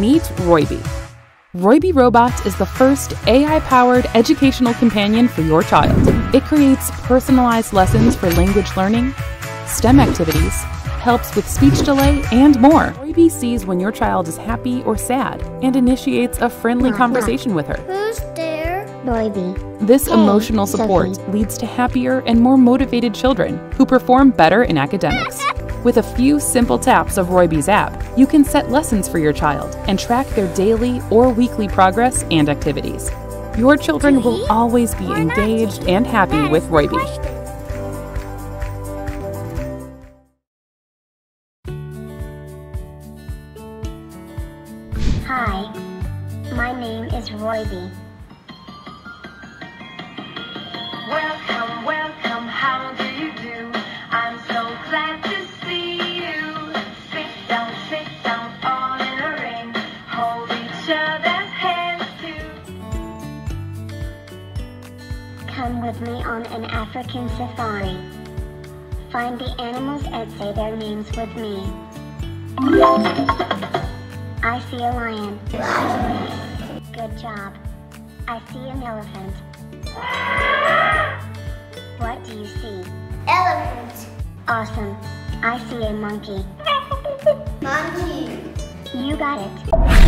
meet Roybi. Roybi Robot is the first AI-powered educational companion for your child. It creates personalized lessons for language learning, STEM activities, helps with speech delay, and more. Roybi sees when your child is happy or sad and initiates a friendly conversation with her. Who's there? Roybi. This emotional support leads to happier and more motivated children who perform better in academics. With a few simple taps of Roybi's app, you can set lessons for your child and track their daily or weekly progress and activities. Your children will always be engaged and happy with Roybi. Hi, my name is Roybi. Welcome, welcome, how do you do? I'm so glad to see you. Sit down, all in a ring. Hold each other's hands too. Come with me on an African safari. Find the animals and say their names with me. I see a lion. Good job. I see an elephant. What do you see? Elephant. Awesome. I see a monkey. Monkey. You got it.